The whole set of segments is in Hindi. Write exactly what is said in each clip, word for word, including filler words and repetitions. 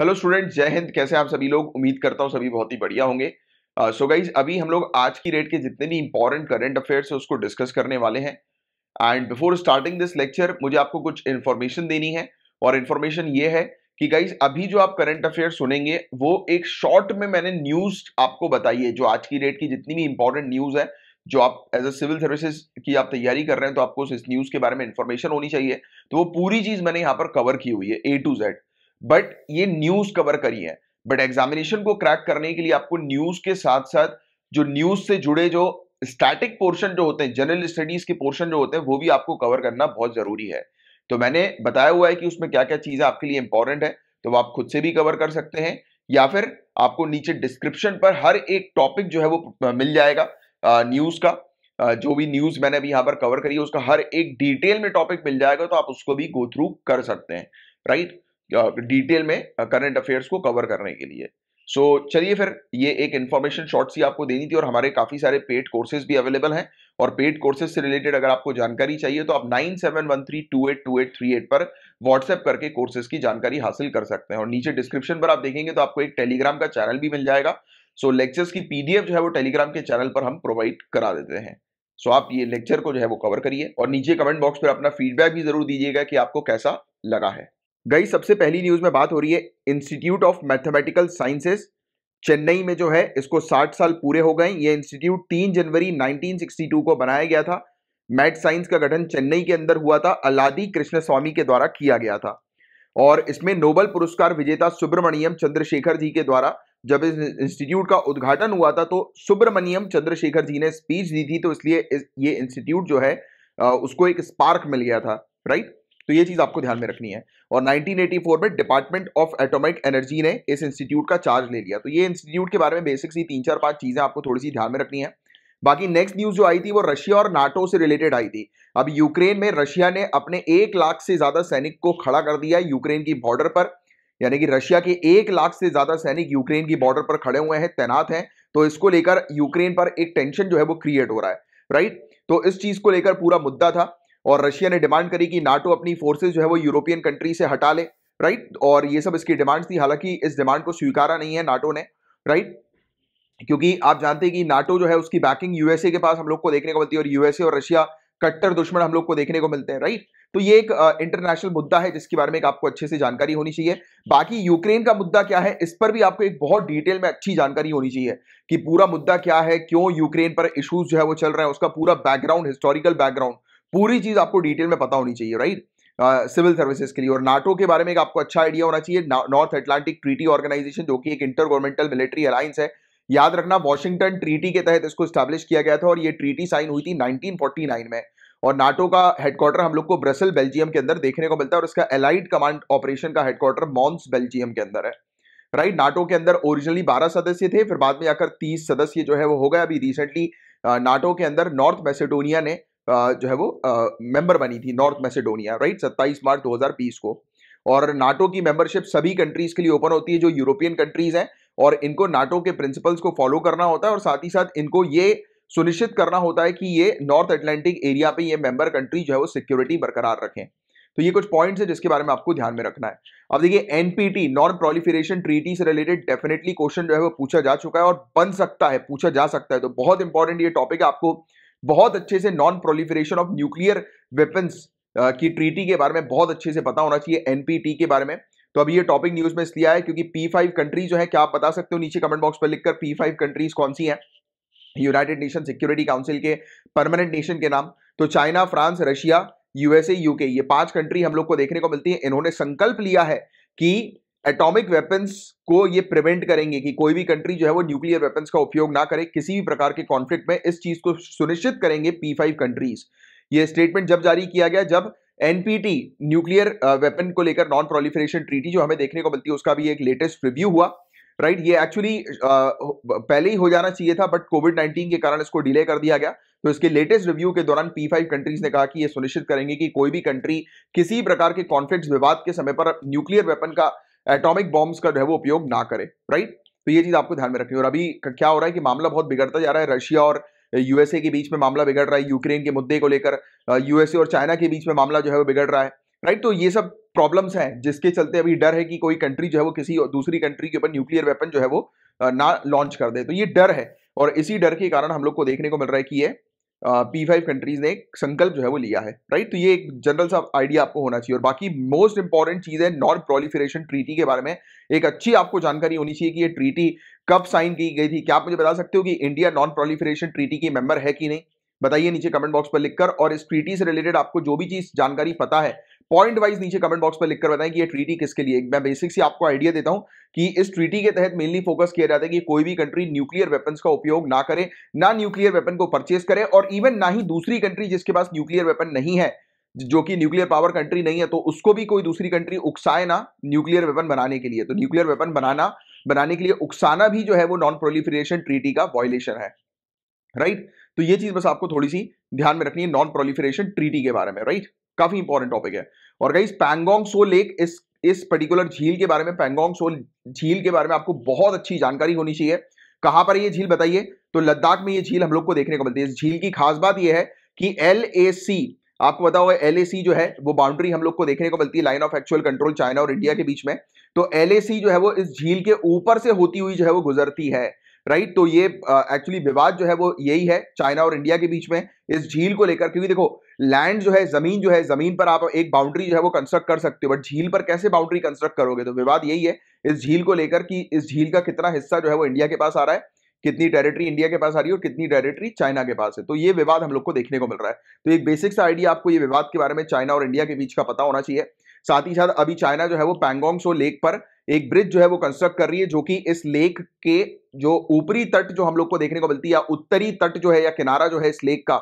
हेलो स्टूडेंट्स, जय हिंद। कैसे आप सभी लोग? उम्मीद करता हूँ सभी बहुत ही बढ़िया होंगे। सो uh, गाइज so अभी हम लोग आज की डेट के जितने भी इंपॉर्टेंट करंट अफेयर्स है उसको डिस्कस करने वाले हैं। And before starting this lecture मुझे आपको कुछ इन्फॉर्मेशन देनी है, और इन्फॉर्मेशन ये है कि गाइज अभी जो आप करंट अफेयर सुनेंगे वो एक शॉर्ट में मैंने न्यूज आपको बताई है, जो आज की डेट की जितनी भी इंपॉर्टेंट न्यूज है जो आप एज अ सिविल सर्विसेज की आप तैयारी कर रहे हैं तो आपको इस न्यूज के बारे में इन्फॉर्मेशन होनी चाहिए। तो वो पूरी चीज मैंने यहाँ पर कवर की हुई है ए टू जेड, बट ये न्यूज कवर करी है। बट एग्जामिनेशन को क्रैक करने के लिए आपको न्यूज के साथ साथ जो न्यूज से जुड़े जो स्टैटिक पोर्शन जो होते हैं, जनरल स्टडीज के पोर्शन जो होते हैं, वो भी आपको कवर करना बहुत जरूरी है। तो मैंने बताया हुआ है कि उसमें क्या क्या चीजें आपके लिए इंपॉर्टेंट है, तो वो आप खुद से भी कवर कर सकते हैं, या फिर आपको नीचे डिस्क्रिप्शन पर हर एक टॉपिक जो है वो मिल जाएगा न्यूज का। आ, जो भी न्यूज मैंने अभी यहाँ पर कवर करी है उसका हर एक डिटेल में टॉपिक मिल जाएगा, तो आप उसको भी गो थ्रू कर सकते हैं, राइट, डिटेल में करंट अफेयर्स को कवर करने के लिए। सो so, चलिए फिर, ये एक इन्फॉर्मेशन शॉर्ट सी आपको देनी थी। और हमारे काफी सारे पेड कोर्सेज भी अवेलेबल हैं, और पेड कोर्सेज से रिलेटेड अगर आपको जानकारी चाहिए तो आप nine seven one three two eight two eight three eight पर व्हाट्सएप करके कोर्सेज की जानकारी हासिल कर सकते हैं। और नीचे डिस्क्रिप्शन पर आप देखेंगे तो आपको एक टेलीग्राम का चैनल भी मिल जाएगा। सो so, लेक्चर्स की पीडीएफ जो है वो टेलीग्राम के चैनल पर हम प्रोवाइड करा देते हैं। सो so, आप ये लेक्चर को जो है वो कवर करिए, और नीचे कमेंट बॉक्स पर अपना फीडबैक भी जरूर दीजिएगा कि आपको कैसा लगा है। गई सबसे पहली न्यूज में बात हो रही है institute of mathematical sciences Chennai में जो है इसको साठ साल पूरे हो गए। ये इंस्टीट्यूट तीन जनवरी नाइनटीन सिक्सटी टू को बनाया गया था। मैथ साइंस का गठन चेन्नई के अंदर हुआ था, अलादी कृष्णस्वामी के द्वारा किया गया था, और इसमें नोबेल पुरस्कार विजेता सुब्रमण्यम चंद्रशेखर जी के द्वारा जब इस इंस्टीट्यूट का उद्घाटन हुआ था तो सुब्रमण्यम चंद्रशेखर जी ने स्पीच दी थी, तो इसलिए इस, ये इंस्टीट्यूट जो है उसको एक स्पार्क मिल गया था, राइट। तो ये चीज आपको ध्यान में रखनी है। और नाइनटीन एटी फोर में डिपार्टमेंट ऑफ एटॉमिक एनर्जी ने इस इंस्टीट्यूट का चार्ज ले लिया। तो ये इंस्टीट्यूट के बारे में बेसिक सी तीन चार पांच चीजें आपको थोड़ी सी ध्यान में रखनी है। बाकी नेक्स्ट न्यूज जो आई थी वो रशिया और नाटो से रिलेटेड आई थी। अब यूक्रेन में रशिया ने अपने एक लाख से ज्यादा सैनिक को खड़ा कर दिया है यूक्रेन की बॉर्डर पर, यानी कि रशिया के एक लाख से ज्यादा सैनिक यूक्रेन की बॉर्डर पर खड़े हुए हैं, तैनात हैं। तो इसको लेकर यूक्रेन पर एक टेंशन जो है वो क्रिएट हो रहा है, राइट। तो इस चीज को लेकर पूरा मुद्दा था, और रशिया ने डिमांड करी कि नाटो अपनी फोर्सेस जो है वो यूरोपियन कंट्री से हटा ले, राइट। और ये सब इसकी डिमांड थी। हालांकि इस डिमांड को स्वीकारा नहीं है नाटो ने, राइट, क्योंकि आप जानते हैं कि नाटो जो है उसकी बैकिंग यूएसए के पास हम लोग को देखने को मिलती है, और यूएसए और रशिया कट्टर दुश्मन हम लोग को देखने को मिलते हैं, राइट। तो ये एक इंटरनेशनल मुद्दा है जिसके बारे में आपको अच्छे से जानकारी होनी चाहिए। बाकी यूक्रेन का मुद्दा क्या है इस पर भी आपको एक बहुत डिटेल में अच्छी जानकारी होनी चाहिए कि पूरा मुद्दा क्या है, क्यों यूक्रेन पर इशूज जो है वो चल रहे हैं, उसका पूरा बैकग्राउंड, हिस्टोरिकल बैकग्राउंड, पूरी चीज आपको डिटेल में पता होनी चाहिए, राइट, सिविल सर्विसेज के लिए। और नाटो के बारे में आपको अच्छा आइडिया होना चाहिए। नॉर्थ एटलांटिक ट्रीटी ऑर्गेनाइजेशन जो कि एक इंटर गवर्नमेंटल मिलिट्री अलायंस है, याद रखना, वॉशिंगटन ट्रीटी के तहत इसको स्टैब्लिश किया गया था, और ये ट्रीटी साइन हुई थी नाइनटीन फोर्टी नाइन में। और नाटो का हेडक्वार्टर हम लोग को ब्रसल बेल्जियम के अंदर देखने को मिलता है, और इसका एलाइड कमांड ऑपरेशन का हेडक्वार्टर मॉन्स बेल्जियम के अंदर है, राइट। नाटो के अंदर ओरिजिनली बारह सदस्य थे, फिर बाद में आकर तीस सदस्य जो है वो हो गए। अभी रिसेंटली नाटो के अंदर नॉर्थ मैसेडोनिया ने Uh, जो है वो मेंबर uh, बनी थी, नॉर्थ मैसेडोनिया, राइट, सत्ताईस मार्च दो हज़ार बीस को। और नाटो की मेंबरशिप सभी कंट्रीज के लिए ओपन होती है जो यूरोपियन कंट्रीज हैं, और इनको नाटो के प्रिंसिपल्स को फॉलो करना होता है, और साथ ही साथ इनको ये सुनिश्चित करना होता है कि ये नॉर्थ अटलांटिक एरिया पे ये मेंबर कंट्री जो है वो सिक्योरिटी बरकरार रखें। तो ये कुछ पॉइंट्स है जिसके बारे में आपको ध्यान में रखना है। अब देखिए एनपीटी, नॉन प्रोलिफरेशन ट्रीटी से रिलेटेड डेफिनेटली क्वेश्चन जो है वो पूछा जा चुका है और बन सकता है, पूछा जा सकता है। तो बहुत इंपॉर्टेंट ये टॉपिक है, आपको बहुत अच्छे से non proliferation of nuclear weapons की ट्रीटी के बारे में बहुत अच्छे से पता होना चाहिए, एनपीटी के बारे में। तो अभी ये टॉपिक न्यूज में इसलिए आया क्योंकि पी फाइव कंट्रीज जो है, क्या आप बता सकते हो नीचे कमेंट बॉक्स पर लिखकर पी फाइव कंट्रीज कौन सी हैं यूनाइटेड नेशन सिक्योरिटी काउंसिल के परमानेंट नेशन के नाम? तो China, France, Russia, USA, UK, ये पांच कंट्री हम लोग को देखने को मिलती है। इन्होंने संकल्प लिया है कि एटॉमिक वेपन्स को ये प्रिवेंट करेंगे कि कोई भी कंट्री जो है वो न्यूक्लियर वेपन्स का उपयोग ना करे किसी भी प्रकार के कॉन्फ्लिक्ट में। इस चीज को सुनिश्चित करेंगे पी फाइव कंट्रीज। ये स्टेटमेंट जब जारी किया गया जब एनपीटी, न्यूक्लियर वेपन को लेकर नॉन प्रोलिफरेशन ट्रीटी जो हमें देखने को मिलती है उसका भी एक लेटेस्ट रिव्यू हुआ, राइट। ये एक्चुअली पहले ही हो जाना चाहिए था, बट कोविड नाइन्टीन के कारण इसको डिले कर दिया गया। तो इसके लेटेस्ट रिव्यू के दौरान पी फाइव कंट्रीज ने कहा कि ये सुनिश्चित करेंगे कि कोई भी कंट्री किसी प्रकार के कॉन्फ्लिक्ट, विवाद के समय पर न्यूक्लियर वेपन का, एटॉमिक बॉम्ब्स का जो है वो उपयोग ना करे, राइट। तो ये चीज आपको ध्यान में रखनी है। और अभी क्या हो रहा है कि मामला बहुत बिगड़ता जा रहा है, रशिया और यूएसए के बीच में मामला बिगड़ रहा है यूक्रेन के मुद्दे को लेकर, यूएसए और चाइना के बीच में मामला जो है वो बिगड़ रहा है, राइट। तो ये सब प्रॉब्लम्स हैं जिसके चलते अभी डर है कि कोई कंट्री जो है वो किसी दूसरी कंट्री के ऊपर न्यूक्लियर वेपन जो है वो ना लॉन्च कर दे। तो ये डर है और इसी डर के कारण हम लोग को देखने को मिल रहा है कि ये पी फाइव कंट्रीज ने एक संकल्प जो है वो लिया है, राइट। तो ये एक जनरल सा आइडिया आपको होना चाहिए। और बाकी मोस्ट इंपॉर्टेंट चीज़ है नॉन प्रोलिफरेशन ट्रीटी के बारे में एक अच्छी आपको जानकारी होनी चाहिए कि ये ट्रीटी कब साइन की गई थी। क्या आप मुझे बता सकते हो कि इंडिया नॉन प्रोलिफरेशन ट्रीटी की मेंबर है कि नहीं? बताइए नीचे कमेंट बॉक्स पर लिखकर। और इस ट्रीटी से रिलेटेड आपको जो भी चीज़ जानकारी पता है पॉइंट वाइज नीचे कमेंट बॉक्स पर लिखकर बताएं कि ये ट्रीटी किसके लिए। मैं बेसिक से आपको आइडिया देता हूं कि इस ट्रीटी के तहत मेनली फोकस किया जाता है कि कोई भी कंट्री न्यूक्लियर वेपन्स का उपयोग ना करे, ना न्यूक्लियर वेपन को परचेस करे और इवन ना ही दूसरी कंट्री जिसके पास न्यूक्लियर वेपन नहीं है, जो कि न्यूक्लियर पावर कंट्री नहीं है, तो उसको भी कोई दूसरी कंट्री उकसाए ना न्यूक्लियर वेपन बनाने के लिए। तो न्यूक्लियर वेपन बनाना बनाने के लिए उकसाना भी जो है वो नॉन प्रोलिफरेशन ट्रीटी का वायलेशन है, राइट। तो ये चीज बस आपको थोड़ी सी ध्यान में रखनी है नॉन प्रोलिफरेशन ट्रीटी के बारे में, राइट। काफी इंपॉर्टेंट टॉपिक है। और गाइस पैंगोंग सो लेक इस इस पर्टिकुलर झील के बारे में, पैंगोंग सो झील के बारे में आपको बहुत अच्छी जानकारी होनी चाहिए। कहां पर है ये झील बताइए? तो लद्दाख में ये झील हम लोग को देखने को मिलती है। इस झील की खास बात ये है कि एल ए सी, आपको पता होगा एल ए सी जो है वो बाउंड्री हम लोग को देखने को मिलती है line of actual control China और इंडिया के बीच में। तो एल ए सी जो है वो इस झील के ऊपर से होती हुई जो है वो गुजरती है, राइट right, तो ये एक्चुअली uh, विवाद जो है वो यही है चाइना और इंडिया के बीच में इस झील को लेकर। क्योंकि देखो लैंड जो है, जमीन जो है, जमीन पर आप एक बाउंड्री जो है वो कंस्ट्रक्ट कर सकते हो, बट झील पर कैसे बाउंड्री कंस्ट्रक्ट करोगे? तो विवाद यही है इस झील को लेकर कि इस झील का कितना हिस्सा जो है वो इंडिया के पास आ रहा है, कितनी टेरिटरी इंडिया के पास आ रही है और कितनी टेरिटरी चाइना के पास है। तो ये विवाद हम लोग को देखने को मिल रहा है। तो एक बेसिक सा आइडिया आपको ये विवाद के बारे में चाइना और इंडिया के बीच का पता होना चाहिए। साथ ही साथ अभी चाइना जो है वो पैंगोंग सो लेक पर एक ब्रिज जो है वो कंस्ट्रक्ट कर रही है, जो कि इस लेक के जो ऊपरी तट जो हम लोग को देखने को मिलती है या उत्तरी तट जो है या किनारा जो है इस लेक का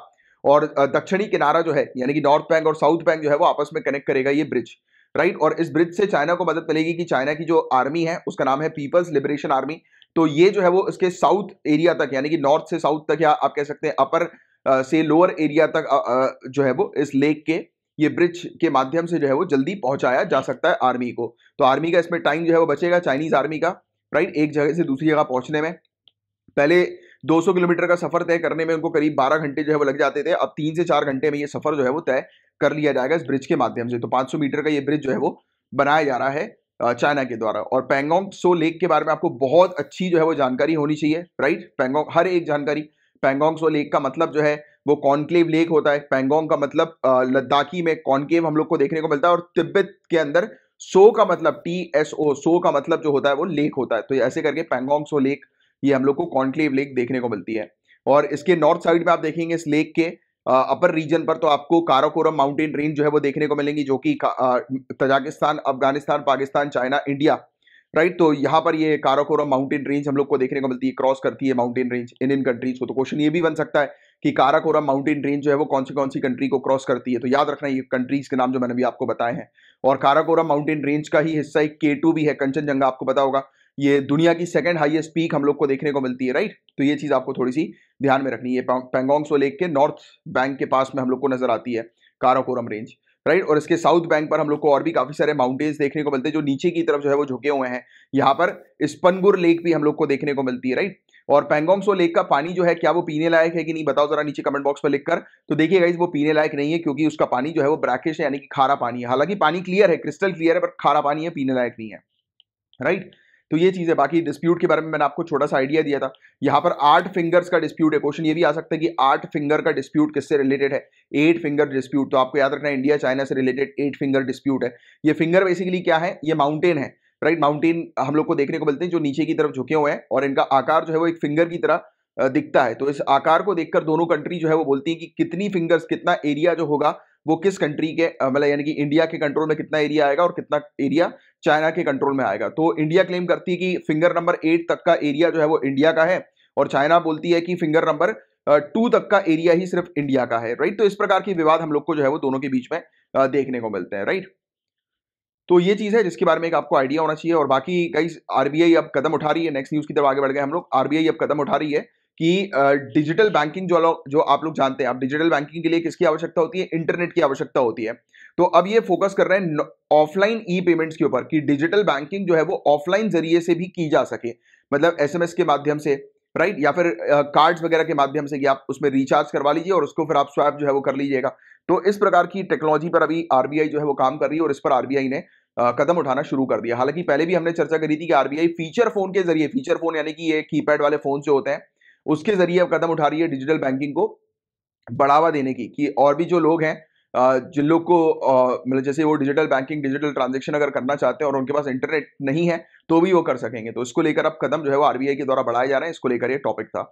और दक्षिणी किनारा जो है यानी कि नॉर्थ बैंक और साउथ बैंक जो है वो आपस में कनेक्ट करेगा ये ब्रिज, राइट। और इस ब्रिज से चाइना को मदद मिलेगी कि चाइना की जो आर्मी है उसका नाम है पीपल्स लिबरेशन आर्मी, तो ये जो है वो इसके साउथ एरिया तक यानी कि नॉर्थ से साउथ तक या आप कह सकते हैं अपर से लोअर एरिया तक आ, आ, जो है वो इस लेक के ये ब्रिज के माध्यम से जो है वो जल्दी पहुंचाया जा सकता है आर्मी को। तो आर्मी का इसमें टाइम जो है वो बचेगा चाइनीज आर्मी का, राइट। एक जगह से दूसरी जगह पहुंचने में पहले दो सौ किलोमीटर का सफर तय करने में उनको करीब बारह घंटे जो है वो लग जाते थे, अब तीन से चार घंटे में ये सफर जो है वो तय कर लिया जाएगा इस ब्रिज के माध्यम से। तो पाँच सौ मीटर का ये ब्रिज जो है वो बनाया जा रहा है चाइना के द्वारा। और पैंगोंग सो लेक के बारे में आपको बहुत अच्छी जो है वो जानकारी होनी चाहिए, राइट। पैंगोंग हर एक जानकारी, पैंगोंग सो लेक का मतलब जो है वो कॉन्क्लेव लेक होता है, पैंगोंग का मतलब लद्दाखी में कॉन्केव हम लोग को देखने को मिलता है और तिब्बत के अंदर सो का मतलब टी एस ओ सो का मतलब जो होता है वो लेक होता है। तो ऐसे करके पैंगोंग सो लेक ये हम लोग को कॉन्क्लेव लेक देखने को मिलती है। और इसके नॉर्थ साइड में आप देखेंगे इस लेक के अपर रीजन पर तो आपको काराकोरम माउंटेन रेंज जो है वो देखने को मिलेंगी, जो कि Tajikistan, Afghanistan, Pakistan, China, India, right. तो यहाँ पर ये काराकोरम माउंटेन रेंज हम लोग को देखने को मिलती है, क्रॉस करती है माउंटेन रेंज इन इन कंट्रीज को। तो क्वेश्चन ये भी बन सकता है कि काराकोरम माउंटेन रेंज जो है वो कौन सी कौन सी कंट्री को क्रॉस करती है। तो याद रखना ये कंट्रीज के नाम जो मैंने भी आपको बताए हैं। और काराकोरम माउंटेन रेंज का ही हिस्सा एक के टू भी है, कंचनजंगा, आपको पता होगा। ये दुनिया की सेकेंड हाइएस्ट पीक हम लोग को देखने को मिलती है, राइट। तो ये चीज़ आपको थोड़ी सी ध्यान में रखनी है। पैंगोंग सो लेक के नॉर्थ बैंक के पास में हम लोग को नजर आती है काराकोरम रेंज, राइट right? और इसके साउथ बैंक पर हम लोग को और भी काफी सारे माउंटेन्स देखने को मिलते हैं जो नीचे की तरफ जो है वो झुके हुए हैं। यहाँ पर स्पनगुर लेक भी हम लोग को देखने को मिलती है, राइट right? और पैंगोंग सो लेक का पानी जो है क्या वो पीने लायक है कि नहीं, बताओ जरा नीचे कमेंट बॉक्स पर लिखकर। तो देखिए गाइस वो पीने लायक नहीं है क्योंकि उसका पानी जो है वो ब्रैकिश है यानी कि खारा पानी है। हालांकि पानी क्लियर है, क्रिस्टल क्लियर है, पर खारा पानी है, पीने लायक नहीं है, राइट right? तो ये चीज़ है। बाकी डिस्प्यूट के बारे में मैंने आपको छोटा सा आइडिया दिया था। यहाँ पर आठ फिंगर्स का डिस्प्यूट है। क्वेश्चन ये भी आ सकता है कि आठ फिंगर का डिस्प्यूट किससे रिलेटेड है, एट फिंगर डिस्प्यूट। तो आपको याद रखना है इंडिया चाइना से रिलेटेड एट फिंगर डिस्प्यूट है। ये फिंगर बेसिकली क्या है, ये माउंटेन है, राइट। माउंटेन हम लोग को देखने को मिलते हैं जो नीचे की तरफ झुके हुए हैं और इनका आकार जो है वो एक फिंगर की तरह दिखता है। तो इस आकार को देखकर दोनों कंट्री जो है वो बोलती है कि कितनी फिंगर्स, कितना एरिया जो होगा वो किस कंट्री के मतलब यानी कि इंडिया के कंट्रोल में कितना एरिया आएगा और कितना एरिया चाइना के कंट्रोल में आएगा। तो इंडिया क्लेम करती है कि फिंगर नंबर एट तक का एरिया जो है वो इंडिया का है और चाइना बोलती है कि फिंगर नंबर टू तक का एरिया ही सिर्फ इंडिया का है, राइट। तो इस प्रकार की विवाद हम लोग को जो है वो दोनों के बीच में देखने को मिलते हैं, राइट। तो ये चीज़ है जिसके बारे में एक आपको आइडिया होना चाहिए। और बाकी कई आरबीआई अब कदम उठा रही है, नेक्स्ट न्यूज़ की तरफ आगे बढ़ गए हम लोग। आरबीआई अब कदम उठा रही है कि डिजिटल बैंकिंग जो लोग जो आप लोग जानते हैं, आप डिजिटल बैंकिंग के लिए किसकी आवश्यकता होती है, इंटरनेट की आवश्यकता होती है। तो अब ये फोकस कर रहे हैं ऑफलाइन ई पेमेंट्स के ऊपर कि डिजिटल बैंकिंग जो है वो ऑफलाइन जरिए से भी की जा सके, मतलब एसएमएस के माध्यम से, राइट, या फिर कार्ड्स वगैरह के माध्यम से कि आप उसमें रिचार्ज करवा लीजिए और उसको फिर आप स्वैप जो है वो कर लीजिएगा। तो इस प्रकार की टेक्नोलॉजी पर अभी आरबीआई जो है वो काम कर रही है और इस पर आरबीआई ने कदम उठाना शुरू कर दिया। हालांकि पहले भी हमने चर्चा करी थी कि आरबीआई फीचर फोन के जरिए, फीचर फोन यानी कि ये कीपैड वाले फोन जो होते हैं उसके जरिए अब कदम उठा रही है डिजिटल बैंकिंग को बढ़ावा देने की, कि और भी जो लोग हैं जिन लोग को मतलब जैसे वो डिजिटल बैंकिंग डिजिटल ट्रांजेक्शन अगर करना चाहते हैं और उनके पास इंटरनेट नहीं है तो भी वो कर सकेंगे। तो इसको लेकर अब कदम जो है वो आरबीआई के द्वारा बढ़ाए जा रहे हैं। इसको लेकर ये टॉपिक था।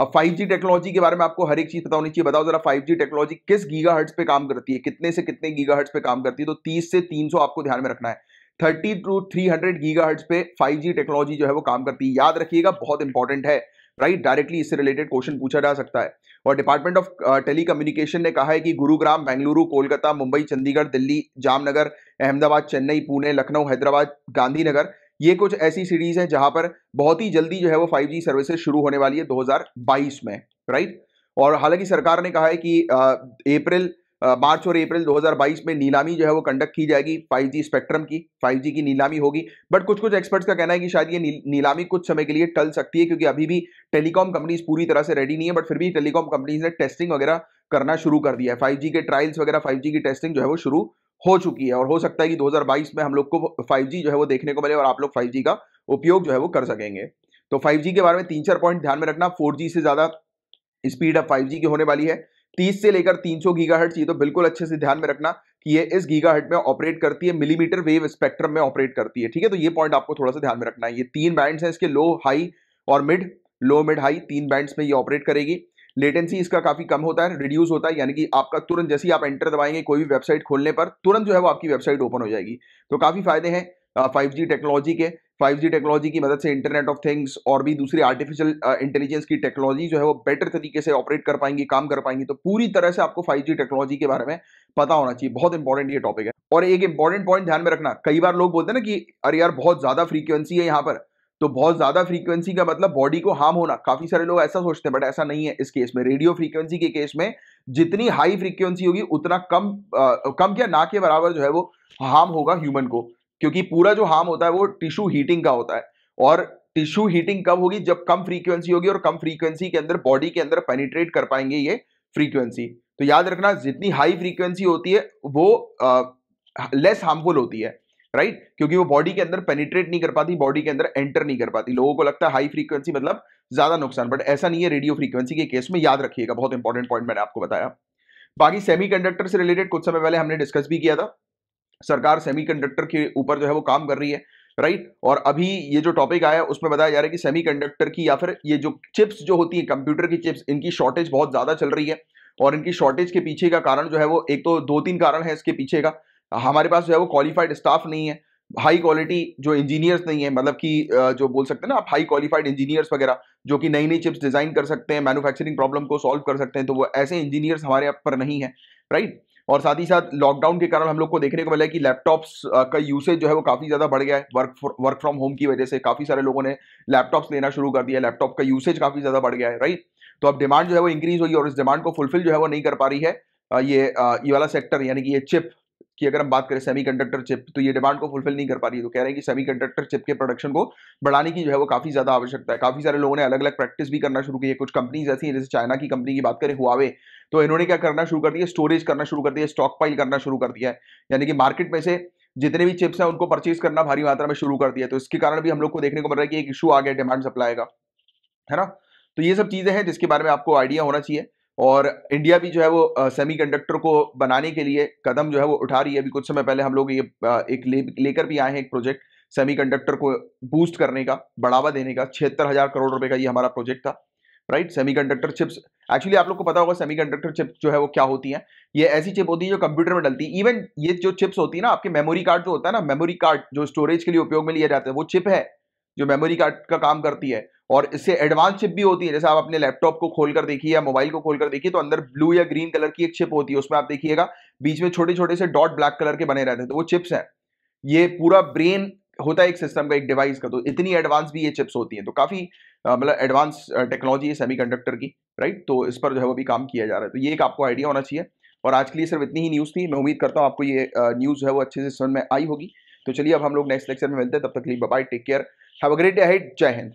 अब फाइव जी टेक्नोलॉजी के बारे में आपको हर एक चीज पता होनी चाहिए। बताओ जरा फाइव जी टेक्नोलॉजी किस गीगाहर्ट्ज पे काम करती है, कितने से कितने गीगाहर्ट्ज पे काम करती है। तो तीस से तीन सौ आपको ध्यान में रखना है। Thirty two three hundred gigahertz पे फाइव जी टेक्नोलॉजी जो है वो काम करती है। याद रखिएगा, बहुत इंपॉर्टेंट है, राइट। डायरेक्टली इससे रिलेटेड क्वेश्चन पूछा जा सकता है। और डिपार्टमेंट ऑफ टेलीकम्युनिकेशन ने कहा है कि गुरुग्राम, बेंगलुरु, कोलकाता, मुंबई, चंडीगढ़, दिल्ली, जामनगर, अहमदाबाद, चेन्नई, पुणे, लखनऊ, हैदराबाद, गांधीनगर, ये कुछ ऐसी सिटीज हैं जहां पर बहुत ही जल्दी जो है वो फाइव जी सर्विसेज शुरू होने वाली है दो हज़ार बाईस में, राइट। और हालांकि सरकार ने कहा है कि अप्रैल मार्च और अप्रैल दो हज़ार बाईस में नीलामी जो है वो कंडक्ट की जाएगी फाइव जी स्पेक्ट्रम की, फाइव जी की नीलामी होगी। बट कुछ कुछ एक्सपर्ट्स का कहना है कि शायद ये नीलामी कुछ समय के लिए टल सकती है, क्योंकि अभी भी टेलीकॉम कंपनीज पूरी तरह से रेडी नहीं है। बट फिर भी टेलीकॉम कंपनीज ने टेस्टिंग वगैरह करना शुरू कर दिया है। फाइव जी के ट्रायल्स वगैरह, फाइव जी की टेस्टिंग जो है वो शुरू हो चुकी है और हो सकता है कि दो हज़ार बाईस में हम लोग को फाइव जी जो है वो देखने को मिले और आप लोग फाइव जी का उपयोग जो है वो कर सकेंगे। तो फाइव जी के बारे में तीन चार पॉइंट ध्यान में रखना। फोर जी से ज़्यादा स्पीड अब फाइव जी की होने वाली है। तीस से लेकर तीन सौ गीगाहर्ट्ज, ये तो बिल्कुल अच्छे से ध्यान में रखना कि ये इस गीगाहर्ट्ज में ऑपरेट करती है, मिलीमीटर वेव स्पेक्ट्रम में ऑपरेट करती है, ठीक है। तो ये पॉइंट आपको थोड़ा सा ध्यान में रखना है। ये तीन बैंड्स हैं इसके, लो, हाई और मिड। लो, मिड, हाई, तीन बैंड्स में ये ऑपरेट करेगी। लेटेंसी इसका काफी कम होता है, रिड्यूस होता है, यानी कि आपका तुरंत जैसे ही आप एंटर दबाएंगे कोई भी वेबसाइट खोलने पर तुरंत जो है वो आपकी वेबसाइट ओपन हो जाएगी। तो काफी फायदे हैं फाइव जी टेक्नोलॉजी के। फाइव जी टेक्नोलॉजी की मदद से इंटरनेट ऑफ थिंग्स और भी दूसरी आर्टिफिशियल इंटेलिजेंस की टेक्नोलॉजी जो है वो बेटर तरीके से ऑपरेट कर पाएंगी, काम कर पाएंगी। तो पूरी तरह से आपको फाइव जी टेक्नोलॉजी के बारे में पता होना चाहिए, बहुत इंपॉर्टेंट ये टॉपिक है। और एक इंपॉर्टेंट पॉइंट ध्यान में रखना, कई बार लोग बोलते हैं ना कि अरे यार बहुत ज्यादा फ्रीक्वेंसी है यहाँ पर, तो बहुत ज़्यादा फ्रीक्वेंसी का मतलब बॉडी को हार्म होना, काफ़ी सारे लोग ऐसा सोचते हैं। बट ऐसा नहीं है इस केस में। रेडियो फ्रीक्वेंसी के केस में जितनी हाई फ्रीक्वेंसी होगी उतना कम आ, कम क्या ना के बराबर जो है वो हार्म होगा ह्यूमन को, क्योंकि पूरा जो हार्म होता है वो टिश्यू हीटिंग का होता है। और टिश्यू हीटिंग कब होगी? जब कम फ्रीक्वेंसी होगी और कम फ्रीक्वेंसी के अंदर बॉडी के अंदर पेनिट्रेट कर पाएंगे ये फ्रीक्वेंसी। तो याद रखना, जितनी हाई फ्रीक्वेंसी होती है वो लेस हार्मफुल होती है, राइट right? क्योंकि वो बॉडी के अंदर पेनिट्रेट नहीं कर पाती, बॉडी के अंदर एंटर नहीं कर पाती। लोगों को लगता है हाई फ्रीक्वेंसी मतलब ज्यादा नुकसान, बट ऐसा नहीं है रेडियो फ्रीक्वेंसी के केस में। याद रखिएगा, बहुत इंपॉर्टेंट पॉइंट मैंने आपको बताया। बाकी सेमीकंडक्टर से रिलेटेड कुछ समय पहले हमने डिस्कस भी किया था। सरकार सेमीकंडक्टर के ऊपर जो है वो काम कर रही है, राइट right? और अभी ये जो टॉपिक आया उसमें बताया जा रहा है कि सेमीकंडक्टर की या फिर ये जो चिप्स जो होती है, कंप्यूटर की चिप्स, इनकी शॉर्टेज बहुत ज्यादा चल रही है। और इनकी शॉर्टेज के पीछे का कारण जो है वो एक तो दो तीन कारण है इसके पीछे का। हमारे पास जो है वो क्वालिफाइड स्टाफ नहीं है, हाई क्वालिटी जो इंजीनियर्स नहीं है, मतलब कि जो बोल सकते हैं ना आप, हाई क्वालिफाइड इंजीनियर्स वगैरह जो कि नई नई चिप्स डिजाइन कर सकते हैं, मैन्युफैक्चरिंग प्रॉब्लम को सॉल्व कर सकते हैं, तो वो ऐसे इंजीनियर्स हमारे यहाँ पर नहीं है, राइट। और साथ ही साथ लॉकडाउन के कारण हम लोग को देखने को मिला है कि लैपटॉप्स का यूसेज जो है वो काफ़ी ज़्यादा बढ़ गया है। वर्क वर्क फ्रॉम होम की वजह से काफ़ी सारे लोगों ने लैपटॉप्स लेना शुरू कर दिया, लैपटॉप का यूसेज काफ़ी ज़्यादा बढ़ गया है, राइट। तो अब डिमांड जो है वो इंक्रीज हुई और इस डिमांड को फुलफिल जो है वो नहीं कर पा रही है ये ये वाला सेक्टर, यानी कि ये चिप कि अगर हम बात करें सेमीकंडक्टर चिप, तो ये डिमांड को फुलफिल नहीं कर पा रही है। तो कह रहे हैं कि सेमीकंडक्टर चिप के प्रोडक्शन को बढ़ाने की जो है वो काफी ज्यादा आवश्यकता है। काफी सारे लोगों ने अलग अलग प्रैक्टिस भी करना शुरू की है। कुछ कंपनीज ऐसी हैं, जैसे चाइना की कंपनी की बात करें हुआवे, तो इन्होंने क्या करना शुरू कर दिया, स्टोरेज करना शुरू कर दिया, स्टॉकपाइल करना शुरू कर दिया है, यानी कि मार्केट में से जितने भी चिप्स हैं उनको परचेज करना भारी मात्रा में शुरू कर दिया। तो इसके कारण भी हम लोग को देखने को मिल रहा है कि एक इशू आ गया डिमांड सप्लाई का, है ना। तो ये सब चीजें हैं जिसके बारे में आपको आइडिया होना चाहिए। और इंडिया भी जो है वो सेमीकंडक्टर को बनाने के लिए कदम जो है वो उठा रही है। अभी कुछ समय पहले हम लोग ये एक लेकर भी आए हैं एक प्रोजेक्ट सेमीकंडक्टर को बूस्ट करने का, बढ़ावा देने का। छिहत्तर हजार करोड़ रुपए का ये हमारा प्रोजेक्ट था, राइट। सेमीकंडक्टर चिप्स, एक्चुअली आप लोग को पता होगा सेमीकंडक्टर चिप्स जो है वो क्या होती है। ये ऐसी चिप होती है जो कंप्यूटर में डलती है। इवन ये जो चिप्स होती है ना, आपके मेमोरी कार्ड जो होता है ना, मेमोरी कार्ड जो स्टोरेज के लिए उपयोग में लिया जाता है, वो चिप है जो मेमोरी कार्ड का काम करती है। और इससे एडवांस चिप भी होती है, जैसे आप अपने लैपटॉप को खोलकर देखिए या मोबाइल को खोलकर देखिए तो अंदर ब्लू या ग्रीन कलर की एक चिप होती है, उसमें आप देखिएगा बीच में छोटे छोटे से डॉट ब्लैक कलर के बने रहते हैं, तो वो चिप्स हैं। ये पूरा ब्रेन होता है एक सिस्टम का, एक डिवाइस का। तो इतनी एडवांस भी ये चिप्स होती है। तो काफी मतलब एडवांस टेक्नोलॉजी है सेमीकंडक्टर की, राइट। तो इस पर जो है वो भी काम किया जा रहा है। तो ये एक आपको आइडिया होना चाहिए। और आज के लिए सिर्फ इतनी ही न्यूज़ थी। मैं उम्मीद करता हूँ आपको ये न्यूज़ जो है वो अच्छे से समझ में आई होगी। तो चलिए अब हम लोग नेक्स्ट लेक्चर में मिलते हैं, तब तक के लिए bye bye, take care, have a great day ahead, जय हिंद।